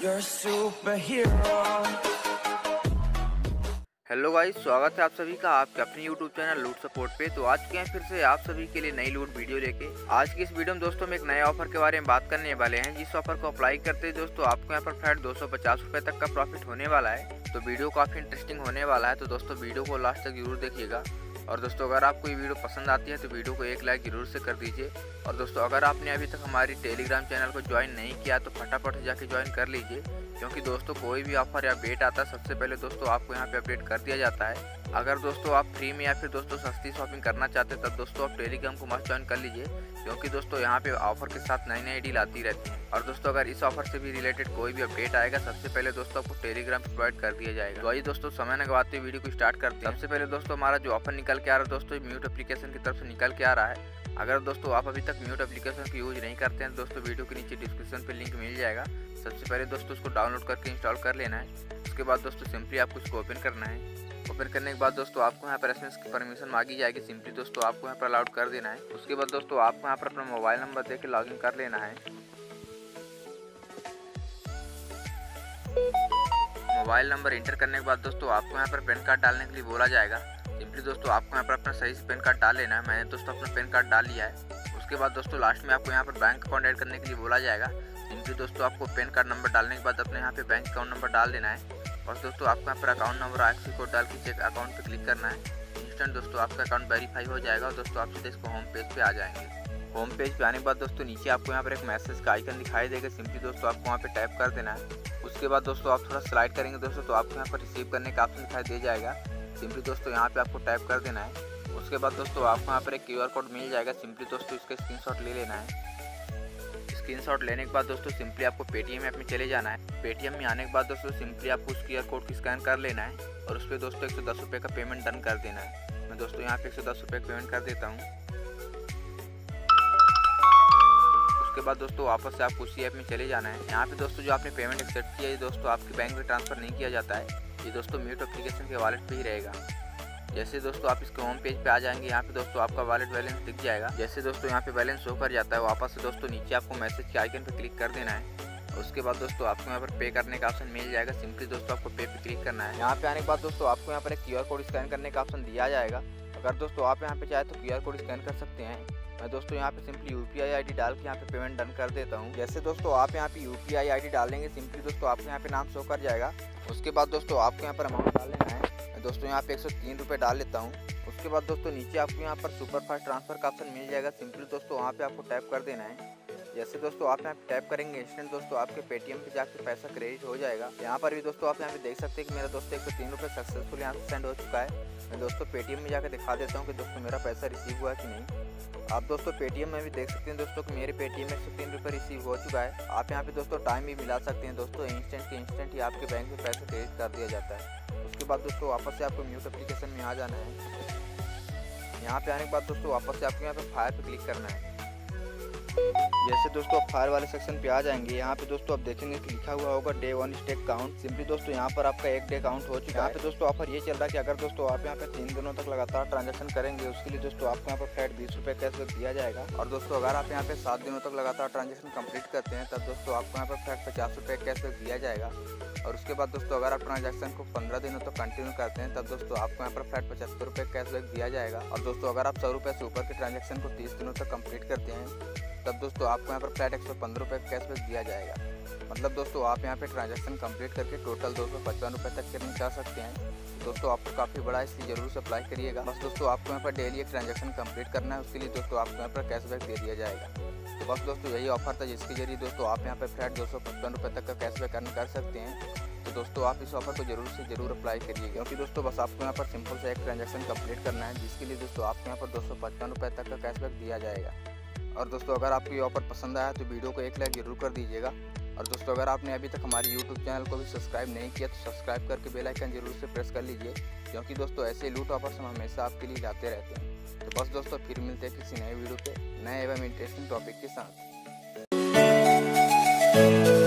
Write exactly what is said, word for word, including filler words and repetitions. You're a superhero. Hello guys, स्वागत है आप सभी का आपके अपने यूट्यूब चैनल लूट सपोर्ट पे। तो आज के हैं फिर से आप सभी के लिए नई लूट वीडियो लेके। आज की इस वीडियो में दोस्तों हम एक नए ऑफर के बारे में बात करने वाले हैं, जिस ऑफर को अप्लाई करते हैं दोस्तों आपको यहाँ पर फ्लैट दो सौ पचास रुपये तक का प्रॉफिट होने वाला है। तो वीडियो काफी इंटरेस्टिंग होने वाला है, तो दोस्तों वीडियो को लास्ट तक जरूर देखिएगा। और दोस्तों अगर आपको ये वीडियो पसंद आती है तो वीडियो को एक लाइक जरूर से कर दीजिए। और दोस्तों अगर आपने अभी तक हमारी टेलीग्राम चैनल को ज्वाइन नहीं किया तो फटाफट जाके ज्वाइन कर लीजिए, क्योंकि दोस्तों कोई भी ऑफर या अपडेट आता है सबसे पहले दोस्तों आपको यहाँ पे अपडेट कर दिया जाता है। अगर दोस्तों आप फ्री में या फिर दोस्तों सस्ती शॉपिंग करना चाहते हैं तब दोस्तों आप टेलीग्राम को मस्ट ज्वाइन कर लीजिए, क्योंकि दोस्तों यहाँ पे ऑफर के साथ नई नई डील आती रहती है। और दोस्तों अगर इस ऑफर से भी रिलेटेड कोई भी अपडेट आएगा सबसे पहले दोस्तों आपको टेलीग्राम पर प्रोवाइड कर दिया जाएगा। तो आइए दोस्तों समय न गवाते वीडियो को स्टार्ट करते हैं। सबसे पहले दोस्तों हमारा जो ऑफर निकल के आ रहा है दोस्तों म्यूट एप्लीकेशन की तरफ से निकल के आ रहा है। अगर दोस्तों आप अभी तक म्यूट एप्लीकेशन को यूज नहीं करते हैं दोस्तों वीडियो के नीचे डिस्क्रिप्शन पे लिंक मिल जाएगा। सबसे पहले दोस्तों उसको डाउनलोड करके इंस्टॉल कर लेना है। उसके बाद दोस्तों सिंपली आपको इसको ओपन करना है। ओपन करने के बाद दोस्तों आपको यहाँ पर एसएमएस की परमिशन मांगी जाएगी, सिंपली दोस्तों आपको यहाँ पर अलाउड कर देना है। उसके बाद दोस्तों आपको यहाँ पर अपना मोबाइल नंबर देके लॉगिन कर लेना है। मोबाइल नंबर इंटर करने के बाद दोस्तों आपको यहाँ पर पैन कार्ड डालने के लिए बोला जाएगा, सिंपली दोस्तों आपको यहाँ पर अपना सही से पैन कार्ड डाल लेना है। मैंने दोस्तों अपना पैन कार्ड डाल लिया है। उसके बाद दोस्तों लास्ट में आपको यहाँ पर बैंक अकाउंट ऐड करने के लिए बोला जाएगा, सिंपली दोस्तों आपको पैन कार्ड नंबर डालने के बाद अपने यहाँ पे बैंक अकाउंट नंबर डाल देना है। और दोस्तों आपको यहाँ पर अकाउंट नंबर आई कोड डाल के चेक अकाउंट पे क्लिक करना है। इंस्टेंट दोस्तों आपका अकाउंट वेरीफाई हो जाएगा और दोस्तों आप सीधे इसको होम पेज पे आ जाएंगे। होम पेज पे आने के बाद दोस्तों नीचे आपको यहाँ पर एक मैसेज का आइकन दिखाई देगा, सिंपली दोस्तों आपको वहाँ पे टाइप कर देना है। उसके बाद दोस्तों आप थोड़ा स्लाइड करेंगे दोस्तों तो आपको यहाँ पर रिसीव करने का ऑप्शन दिखाई दे जाएगा, सिंपली दोस्तों यहाँ पर आपको टाइप कर देना है। उसके बाद दोस्तों आपको यहाँ पर एक क्यू आर कोड मिल जाएगा, सिंपली दोस्तों इसका स्क्रीनशॉट ले लेना है। स्क्रीनशॉट लेने के बाद दोस्तों सिंपली आपको पेटीएम ऐप में चले जाना है। पेटीएम में आने के बाद दोस्तों सिंपली आपको उस क्यू आर कोड की स्कैन कर लेना है और उस पर दोस्तों एक सौ दस रुपये का पेमेंट डन कर देना है। मैं दोस्तों यहाँ पे एक सौ दस रुपये का पेमेंट कर देता हूँ। उसके बाद दोस्तों वापस से आपको उसी ऐप में चले जाना है। यहाँ पे दोस्तों जो आपने पेमेंट एक्सेप्ट किया है दोस्तों आपके बैंक में ट्रांसफर नहीं किया जाता है, ये दोस्तों म्यूट एप्लीकेशन के वॉलेट पर ही रहेगा। जैसे दोस्तों आप इसके होम पेज पे आ जाएंगे, यहाँ पे दोस्तों आपका वॉलेट बैलेंस दिख जाएगा। जैसे दोस्तों यहाँ पे बैलेंस शो कर जाता है वापस से दोस्तों नीचे आपको मैसेज के आइकन पे क्लिक कर देना है। उसके बाद दोस्तों आपको यहाँ पर पे करने का ऑप्शन मिल जाएगा, सिंपली दोस्तों आपको पे पे क्लिक करना है। यहाँ पे आने के बाद दोस्तों आपको यहाँ पर एक क्यू आर कोड स्कैन करने का ऑप्शन दिया जाएगा। अगर दोस्तों आप यहाँ पे चाहे तो क्यू आर कोड स्कैन कर सकते हैं। मैं दोस्तों यहाँ पे सिंपली यूपीआई आईडी डाल के यहाँ पे पेमेंट डन कर देता हूँ। जैसे दोस्तों आप यहाँ पे यूपीआई आईडी डालेंगे सिंपली दोस्तों आपको यहाँ पे नाम शो कर जाएगा। उसके बाद दोस्तों आपको यहाँ पर अमाउंट डाल लेना है, दोस्तों यहाँ पे एक सौ तीन रुपये डाल लेता हूँ। उसके बाद दोस्तों नीचे आपको यहाँ पर सुपर फास्ट ट्रांसफर का ऑप्शन मिल जाएगा, सिंपली दोस्तों वहाँ पे आपको टाइप कर देना है। जैसे दोस्तों आप यहाँ पे टाइप करेंगे इंस्टेंट दोस्तों आपके पेटीएम पे जाकर पैसा क्रेडिट हो जाएगा। यहाँ पर भी दोस्तों आप यहाँ पे देख सकते हैं कि मेरा दोस्तों एक सौ तीन रुपये सक्सेसफुल यहाँ से सेंड हो चुका है। मैं दोस्तों पेटीएम में जाकर दिखा देता हूँ कि दोस्तों मेरा पैसा रिसीव हुआ है कि नहीं। आप दोस्तों पेटीएम में भी देख सकते हैं दोस्तों कि मेरे पेटीएम में एक सौ तीन रुपये रिसीव हो चुका है। आप यहाँ पे दोस्तों टाइम भी मिला सकते हैं दोस्तों, इंस्टेंट के इंस्टेंट ही आपके बैंक में पैसा क्रेडिट कर दिया जाता है। उसके बाद दोस्तों वापस से आपको म्यूट एप्लीकेशन में आ जाना है। यहाँ पे आने के बाद दोस्तों वापस से आपको यहाँ पे फायर पे क्लिक करना है। जैसे दोस्तों आप फायर वाले सेक्शन पे आ जाएंगे, यहाँ पे दोस्तों आप देखेंगे कि लिखा हुआ होगा day one stake count, simply दोस्तों यहाँ पर आपका एक डे काउंट हो चुका है। यहाँ पे दोस्तों ऑफर ये चल रहा है कि अगर दोस्तों आप यहाँ पे तीन दिनों तक लगातार ट्रांजेक्शन करेंगे उसके लिए दोस्तों आपको यहाँ पर फ्लैट बीस रुपये कैशबैक दिया जाएगा। और दोस्तों अगर आप यहाँ पे सात दिनों तक लगातार ट्रांजेक्शन कम्प्लीट करते हैं तब दोस्तों आपको यहाँ पर फ्लैट पचास रुपये कैशबैक दिया जाएगा। और उसके बाद दोस्तों अगर आप ट्रांजैक्शन को पंद्रह दिनों तक कंटिन्यू करते हैं तब दोस्तों आपको यहाँ पर फ्लैट पचहत्तर रुपये कैशबैक दिया जाएगा। और दोस्तों अगर आप सौ रुपये से ऊपर के ट्रांजैक्शन को तीस दिनों तक कंप्लीट करते हैं तब दोस्तों आपको यहाँ पर फ्लैट एक सौ पंद्रह रुपये कैशबैक दिया जाएगा। मतलब दोस्तों आप यहाँ पे ट्रांजैक्शन कंप्लीट करके टोटल दो सौ पचपन रुपये तक के जा सकते हैं। दोस्तों आपको काफ़ी बड़ा इसलिए जरूर से अप्लाई करिएगा। बस दोस्तों आपको यहाँ पर डेली एक ट्रांजैक्शन कंप्लीट करना है, उसके लिए दोस्तों आपको यहाँ पर कैशबैक दे दिया जाएगा। तो बस दोस्तों यही ऑफर था जिसके जरिए दोस्तों आप यहाँ पर फ्लैट दो सौ पचपन रुपये तक का कैशबैक अर्न कर सकते हैं। तो दोस्तों आप इस ऑफर को जरूर से जरूर अप्लाई करिए, क्योंकि दोस्तों बस आपको यहाँ पर सिंपल से एक ट्रांजैक्शन कंप्लीट करना है, जिसके लिए दोस्तों आपको यहाँ पर दो सौ पचपन रुपये तक का कैशबैक दिया जाएगा। और दोस्तों अगर आपको ये ऑफर पसंद आया तो वीडियो को एक लाइक जरूर कर दीजिएगा। और दोस्तों अगर आपने अभी तक हमारे यूट्यूब चैनल को भी सब्सक्राइब नहीं किया तो सब्सक्राइब करके बेल आइकन जरूर से प्रेस कर लीजिए, क्योंकि दोस्तों ऐसे लूट ऑफर्स हम हमेशा आपके लिए लाते रहते हैं। तो बस दोस्तों फिर मिलते हैं किसी नए वीडियो पे नए एवं इंटरेस्टिंग टॉपिक के साथ।